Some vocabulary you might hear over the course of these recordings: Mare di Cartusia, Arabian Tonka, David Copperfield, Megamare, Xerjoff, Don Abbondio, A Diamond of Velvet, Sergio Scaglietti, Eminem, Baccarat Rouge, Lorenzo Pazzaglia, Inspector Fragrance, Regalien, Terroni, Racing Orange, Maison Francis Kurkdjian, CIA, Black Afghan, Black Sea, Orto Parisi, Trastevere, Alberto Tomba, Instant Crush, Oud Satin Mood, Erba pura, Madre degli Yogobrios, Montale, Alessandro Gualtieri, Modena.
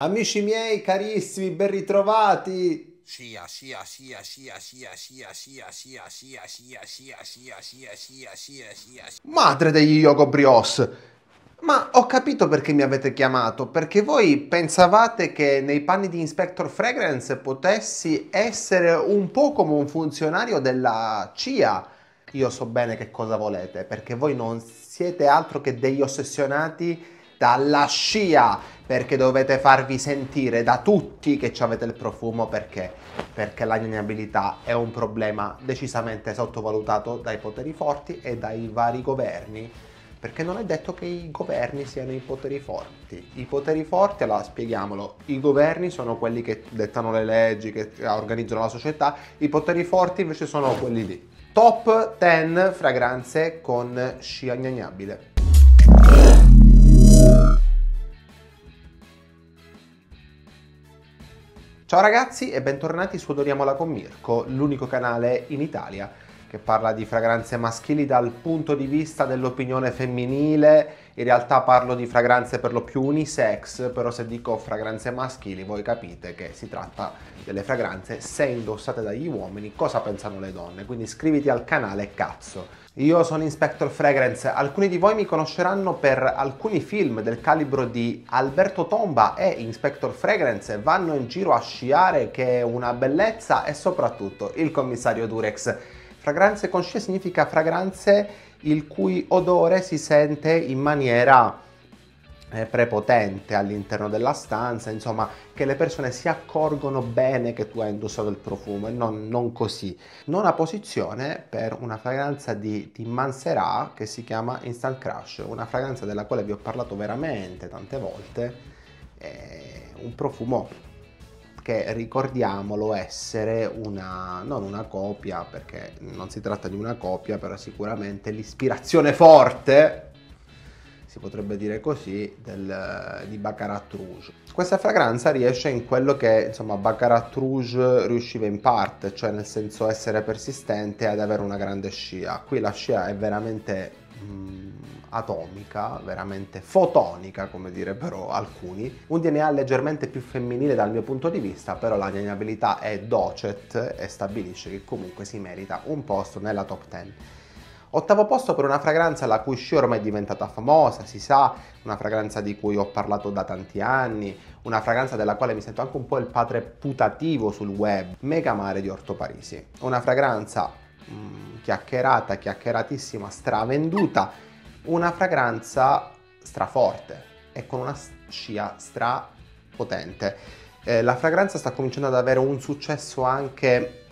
Amici miei carissimi, ben ritrovati! Madre degli Yogobrios! Ma ho capito perché mi avete chiamato, perché voi pensavate che nei panni di Inspector Fragrance potessi essere un po' come un funzionario della CIA. Io so bene che cosa volete, perché voi non siete altro che degli ossessionati dalla scia, perché dovete farvi sentire da tutti che ci avete il profumo, perché l'agnabilità è un problema decisamente sottovalutato dai poteri forti e dai vari governi, perché non è detto che i governi siano i poteri forti. I poteri forti, allora spieghiamolo, i governi sono quelli che dettano le leggi, che organizzano la società, i poteri forti invece sono quelli lì. Top 10 fragranze con scia agnabile. Ciao ragazzi e bentornati su Odoriamola con Mirko, l'unico canale in Italia che parla di fragranze maschili dal punto di vista dell'opinione femminile. In realtà parlo di fragranze per lo più unisex, però se dico fragranze maschili voi capite che si tratta delle fragranze se indossate dagli uomini, cosa pensano le donne, quindi iscriviti al canale, cazzo. Io sono Inspector Fragrance, alcuni di voi mi conosceranno per alcuni film del calibro di Alberto Tomba e Inspector Fragrance, Vanno in giro a sciare che è una bellezza, e soprattutto il commissario Durex. Fragranze con scia significa fragranze il cui odore si sente in maniera prepotente all'interno della stanza, insomma che le persone si accorgono bene che tu hai indossato il profumo e non così. Nona posizione per una fragranza di Mancera che si chiama Instant Crush, una fragranza della quale vi ho parlato veramente tante volte, un profumo che ricordiamolo essere non una copia, perché non si tratta di una copia, però sicuramente l'ispirazione forte, si potrebbe dire così, di Baccarat Rouge. Questa fragranza riesce in quello che insomma Baccarat Rouge riusciva in parte, cioè nel senso essere persistente ed avere una grande scia. Qui la scia è veramente atomica, veramente fotonica come direbbero alcuni. Un DNA leggermente più femminile dal mio punto di vista, però la agnabilità è docet e stabilisce che comunque si merita un posto nella top 10. Ottavo posto per una fragranza la cui scia ormai è diventata famosa, si sa, una fragranza di cui ho parlato da tanti anni, una fragranza della quale mi sento anche un po' il padre putativo sul web, Megamare di Orto Parisi. Una fragranza chiacchierata, chiacchieratissima, stravenduta, una fragranza straforte e con una scia strapotente. La fragranza sta cominciando ad avere un successo anche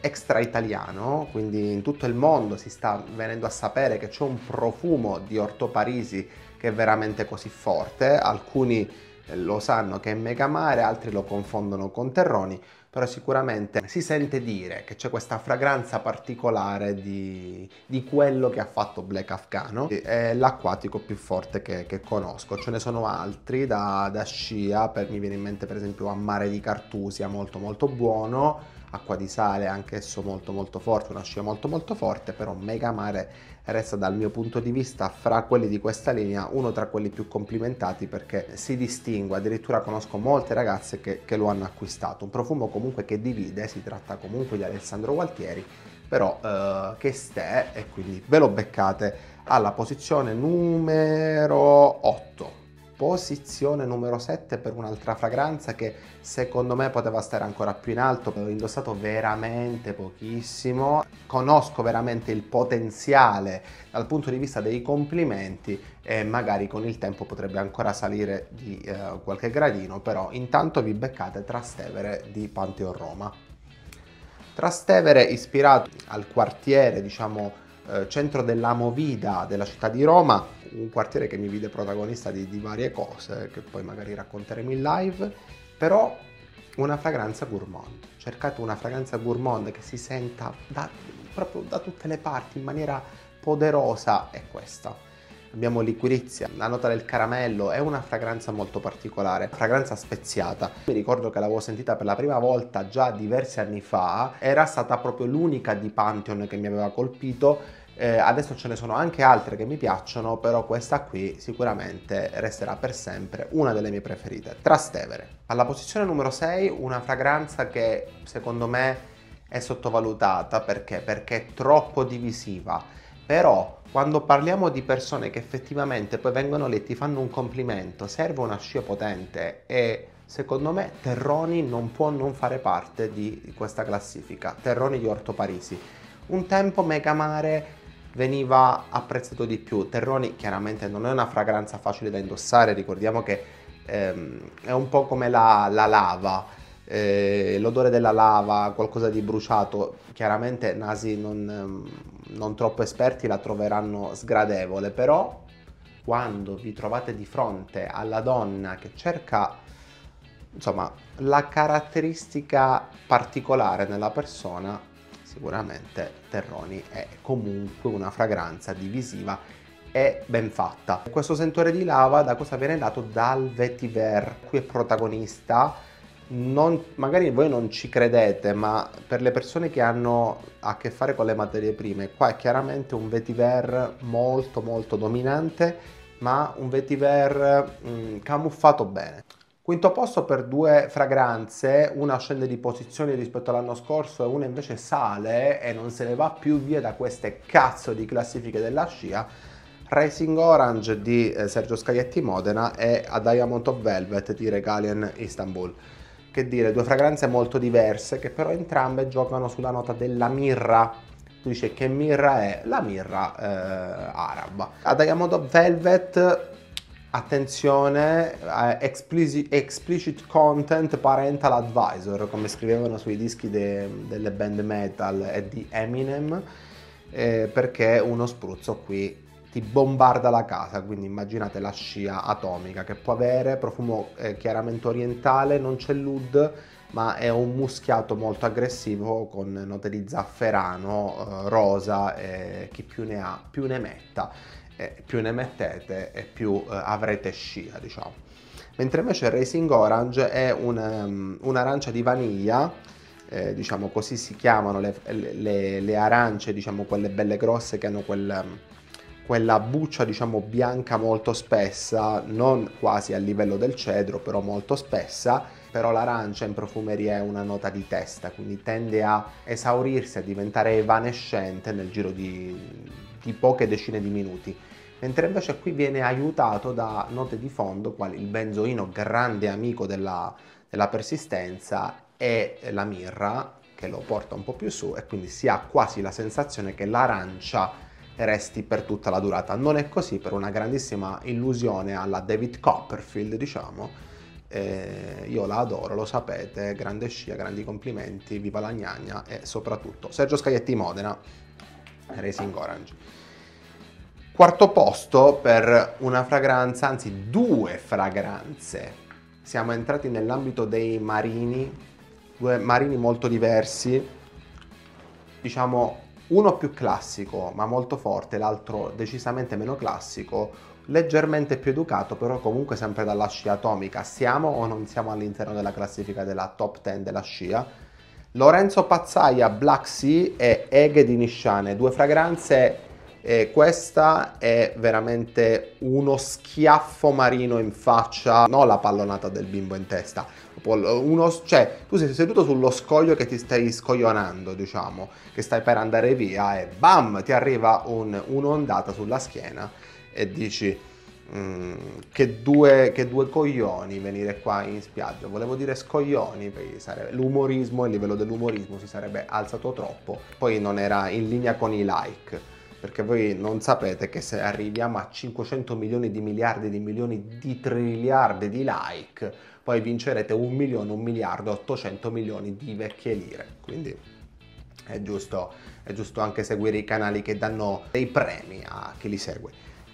extra italiano, quindi in tutto il mondo si sta venendo a sapere che c'è un profumo di Orto Parisi che è veramente così forte. Alcuni lo sanno che è Megamare, altri lo confondono con Terroni, però sicuramente si sente dire che c'è questa fragranza particolare di quello che ha fatto Black Afghan. È l'acquatico più forte che conosco. Ce ne sono altri da scia, mi viene in mente per esempio a Mare di Cartusia, molto molto buono, Acqua di Sale, anch'esso molto molto forte, una scia molto molto forte, però Megamare resta dal mio punto di vista fra quelli di questa linea uno tra quelli più complimentati, perché si distingue, addirittura conosco molte ragazze che lo hanno acquistato. Un profumo comunque che divide, si tratta comunque di Alessandro Gualtieri, però che stè, e quindi ve lo beccate alla posizione numero 8. Posizione numero 7 per un'altra fragranza che secondo me poteva stare ancora più in alto, l'ho indossato veramente pochissimo, conosco veramente il potenziale dal punto di vista dei complimenti e magari con il tempo potrebbe ancora salire di qualche gradino, però intanto vi beccate Trastevere di Pantheon Roma. Trastevere ispirato al quartiere, diciamo, centro della movida della città di Roma, un quartiere che mi vide protagonista di varie cose che poi magari racconteremo in live, però una fragranza gourmand. Cercate una fragranza gourmand che si senta proprio da tutte le parti in maniera poderosa, è questa. Abbiamo liquirizia, la nota del caramello, è una fragranza molto particolare, fragranza speziata. Mi ricordo che l'avevo sentita per la prima volta già diversi anni fa, era stata proprio l'unica di Pantheon che mi aveva colpito Adesso ce ne sono anche altre che mi piacciono, però questa qui sicuramente resterà per sempre una delle mie preferite, Trastevere. Alla posizione numero 6, una fragranza che secondo me è sottovalutata, perché? Perché è troppo divisiva, però quando parliamo di persone che effettivamente poi vengono lì e ti fanno un complimento, serve una scia potente, e secondo me Terroni non può non fare parte di questa classifica, Terroni di Orto Parisi. Un tempo Megamare veniva apprezzato di più, Terroni chiaramente non è una fragranza facile da indossare, ricordiamo che è un po' come la lava, l'odore della lava, qualcosa di bruciato, chiaramente nasi non troppo esperti la troveranno sgradevole, però quando vi trovate di fronte alla donna che cerca insomma la caratteristica particolare nella persona, sicuramente Terroni è comunque una fragranza divisiva e ben fatta. Questo sentore di lava da cosa viene dato? Dal vetiver, qui è protagonista. Magari voi non ci credete, ma per le persone che hanno a che fare con le materie prime, qua è chiaramente un vetiver molto dominante, ma un vetiver camuffato bene. Quinto posto per due fragranze, una scende di posizioni rispetto all'anno scorso e una invece sale e non se ne va più via da queste cazzo di classifiche della scia, Racing Orange di Sergio Scaglietti Modena e A Diamond of Velvet di Regalien Istanbul. Che dire, due fragranze molto diverse che però entrambe giocano sulla nota della mirra. Tu dici che mirra è? La mirra araba. A Diamond of Velvet, attenzione, explicit content, parental advisor, come scrivevano sui dischi delle band metal e di Eminem, perché uno spruzzo qui ti bombarda la casa, quindi immaginate la scia atomica che può avere, profumo chiaramente orientale, non c'è l'oud, ma è un muschiato molto aggressivo con note di zafferano, rosa, chi più ne ha più ne metta. Più ne mettete e più avrete scia, diciamo. Mentre invece Racing Orange è un'arancia di vaniglia, diciamo così si chiamano le arance, diciamo quelle belle grosse che hanno quella buccia diciamo bianca molto spessa, non quasi a livello del cedro però molto spessa, però l'arancia in profumeria è una nota di testa, quindi tende a esaurirsi, a diventare evanescente nel giro di poche decine di minuti, mentre invece qui viene aiutato da note di fondo quali il benzoino, grande amico della persistenza, e la mirra che lo porta un po' più su, e quindi si ha quasi la sensazione che l'arancia resti per tutta la durata. Non è così, per una grandissima illusione alla David Copperfield, diciamo. Io la adoro, lo sapete, grande scia, grandi complimenti, viva la gnagna, e soprattutto Sergio Scaglietti Modena, Racing Orange. Quarto posto per una fragranza, anzi due fragranze, siamo entrati nell'ambito dei marini, due marini molto diversi, diciamo uno più classico ma molto forte, l'altro decisamente meno classico, leggermente più educato, però comunque sempre dalla scia atomica. Siamo o non siamo all'interno della classifica della top 10 della scia? Lorenzo Pazzaglia, Black Sea e Ege Nishane, due fragranze, e questa è veramente uno schiaffo marino in faccia, non la pallonata del bimbo in testa, cioè tu sei seduto sullo scoglio che ti stai scoglionando, diciamo, che stai per andare via e bam, ti arriva un'ondata sulla schiena e dici che due coglioni venire qua in spiaggia. Volevo dire scoglioni perché l'umorismo, il livello dell'umorismo si sarebbe alzato troppo, poi non era in linea con i like, perché voi non sapete che se arriviamo a 500 milioni di miliardi di milioni di triliardi di like, poi vincerete 1.800.000.000 di vecchie lire, quindi è giusto anche seguire i canali che danno dei premi a chi li segue.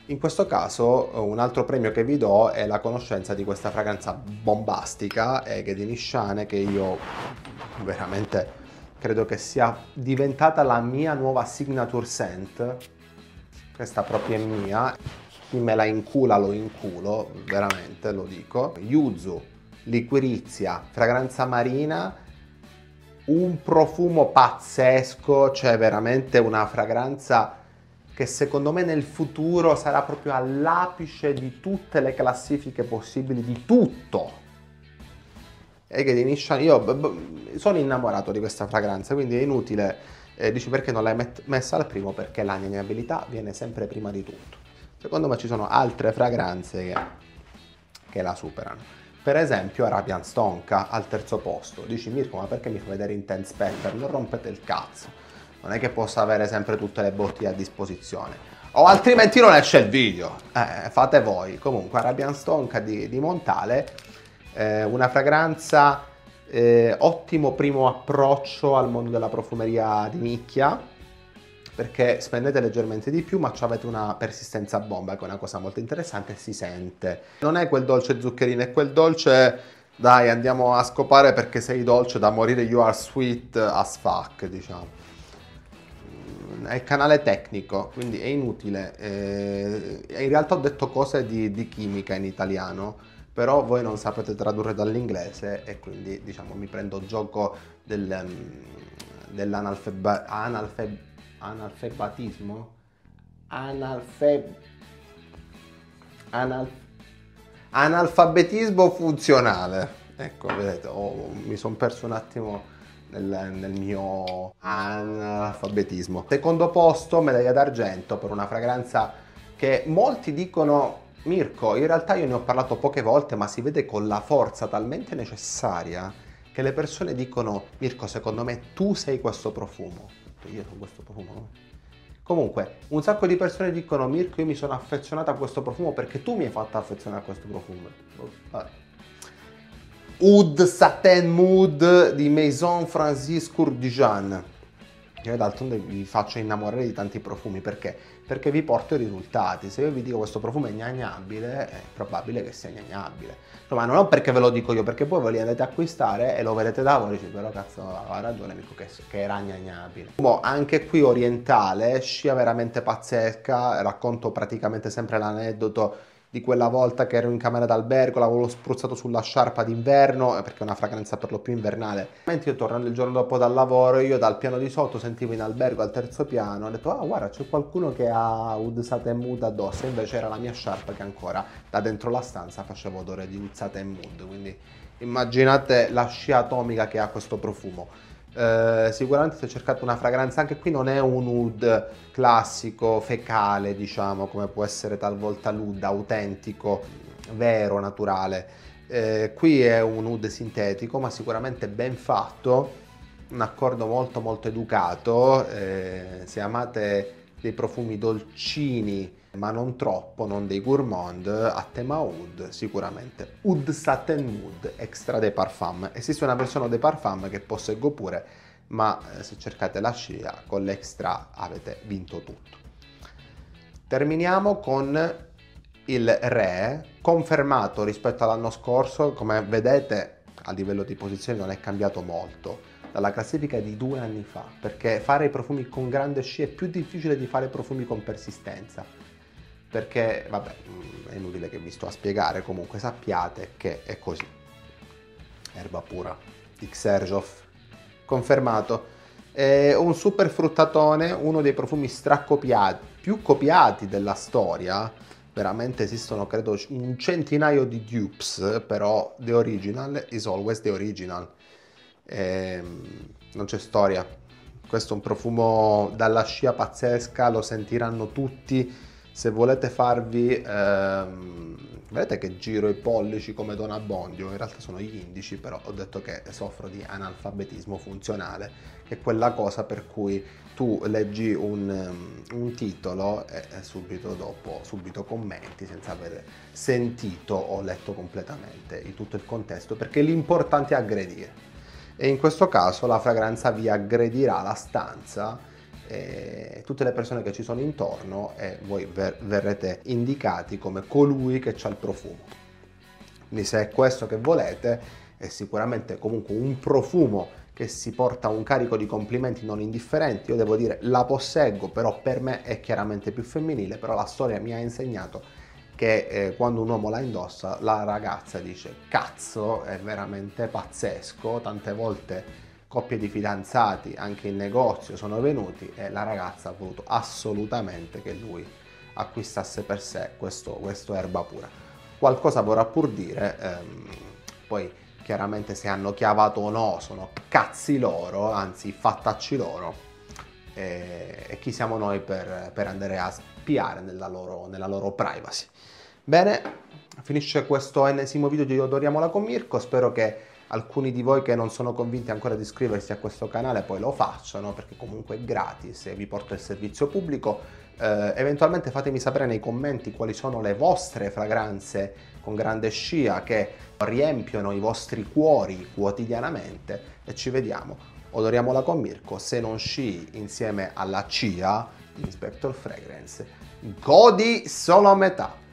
In questo caso un altro premio che vi do è la conoscenza di questa fragranza bombastica, Ege Nishane, che io veramente credo che sia diventata la mia nuova signature scent. Questa proprio è mia, chi me la incula lo inculo, veramente lo dico. Yuzu, liquirizia, fragranza marina, un profumo pazzesco, cioè veramente una fragranza che secondo me nel futuro sarà proprio all'apice di tutte le classifiche possibili, di tutto. Ege Nishane, io sono innamorato di questa fragranza, quindi è inutile, dici perché non l'hai messa al primo, perché la aniabilità viene sempre prima di tutto. Secondo me ci sono altre fragranze che la superano, per esempio Arabian Tonka al terzo posto. Dici Mirko, ma perché mi fa vedere Intense Pepper? Non rompete il cazzo, non è che possa avere sempre tutte le bottiglie a disposizione, o altrimenti non esce il video, fate voi. Comunque Arabian Tonka di Montale, una fragranza, ottimo primo approccio al mondo della profumeria di nicchia, perché spendete leggermente di più ma avete una persistenza a bomba, che è una cosa molto interessante, si sente. Non è quel dolce zuccherino, è quel dolce dai andiamo a scopare perché sei dolce da morire, you are sweet as fuck, diciamo. È il canale tecnico, quindi è inutile, in realtà ho detto cose di chimica in italiano, però voi non sapete tradurre dall'inglese e quindi diciamo mi prendo gioco dell'analfabetismo funzionale. Ecco, vedete, mi sono perso un attimo nel mio analfabetismo. Secondo posto, medaglia d'argento per una fragranza che molti dicono: Mirko, in realtà io ne ho parlato poche volte, ma si vede con la forza talmente necessaria che le persone dicono: Mirko, secondo me tu sei questo profumo. Io sono questo profumo, no? Comunque, un sacco di persone dicono: Mirko, io mi sono affezionata a questo profumo perché tu mi hai fatto affezionare a questo profumo. Vabbè. Oud Satin Mood di Maison Francis Kurkdjian. Io d'altronde vi faccio innamorare di tanti profumi, perché? Perché vi porto i risultati. Se io vi dico questo profumo è gnagnabile, è probabile che sia gnagnabile. No, ma non perché ve lo dico io, perché poi ve li andate a acquistare e lo vedete da voi e dice: però cazzo, ha ragione amico che era gnagnabile. Anche qui orientale, scia veramente pazzesca. Racconto praticamente sempre l'aneddoto di quella volta che ero in camera d'albergo, l'avevo spruzzato sulla sciarpa d'inverno, perché è una fragranza per lo più invernale. Mentre io, tornando il giorno dopo dal lavoro, io dal piano di sotto sentivo in albergo al terzo piano, ho detto: ah, guarda, c'è qualcuno che ha Oud Satin Mood addosso, e invece era la mia sciarpa che ancora da dentro la stanza faceva odore di Oud Satin Mood. Quindi immaginate la scia atomica che ha questo profumo. Sicuramente se cercate una fragranza, anche qui non è un oud classico fecale, diciamo, come può essere talvolta l'oud autentico, vero, naturale. Qui è un oud sintetico, ma sicuramente ben fatto, un accordo molto molto educato. Se amate dei profumi dolcini ma non troppo, non dei gourmand, a tema oud, sicuramente Oud Satin Mood extra de parfum. Esiste una versione de parfum che posseggo pure, ma se cercate la scia con l'extra avete vinto tutto. Terminiamo con il re, confermato rispetto all'anno scorso. Come vedete a livello di posizione non è cambiato molto dalla classifica di 2 anni fa, perché fare i profumi con grande scia è più difficile di fare profumi con persistenza, perché vabbè, è inutile che vi sto a spiegare, comunque sappiate che è così. Erba Pura di Xerjoff, confermato. È un super fruttatone, uno dei profumi stracopiati, più copiati della storia. Veramente esistono credo un centinaio di dupes, però the original is always the original. Non c'è storia. Questo è un profumo dalla scia pazzesca, lo sentiranno tutti. Se volete farvi, vedete che giro i pollici come Don Abbondio, in realtà sono gli indici, però ho detto che soffro di analfabetismo funzionale, che è quella cosa per cui tu leggi un titolo e subito dopo commenti senza aver sentito o letto completamente in tutto il contesto, perché l'importante è aggredire. E in questo caso la fragranza vi aggredirà la stanza, tutte le persone che ci sono intorno, e voi verrete indicati come colui che ha il profumo. Quindi se è questo che volete, è sicuramente comunque un profumo che si porta un carico di complimenti non indifferenti. Io devo dire, la posseggo, però per me è chiaramente più femminile, però la storia mi ha insegnato che quando un uomo la indossa la ragazza dice: cazzo, è veramente pazzesco, tante volte coppie di fidanzati anche in negozio sono venuti e la ragazza ha voluto assolutamente che lui acquistasse per sé questo Erba Pura. Qualcosa vorrà pur dire, poi chiaramente se hanno chiavato o no sono cazzi loro, anzi fattacci loro, e chi siamo noi per andare a spiare nella loro privacy. Bene, finisce questo ennesimo video di Odoriamola con Mirko. Spero che alcuni di voi che non sono convinti ancora di iscriversi a questo canale poi lo facciano, perché comunque è gratis e vi porto il servizio pubblico. Eventualmente fatemi sapere nei commenti quali sono le vostre fragranze con grande scia che riempiono i vostri cuori quotidianamente, e ci vediamo. Odoriamola con Mirko, se non sci insieme alla CIA, Inspector Fragrance. Godi solo a metà!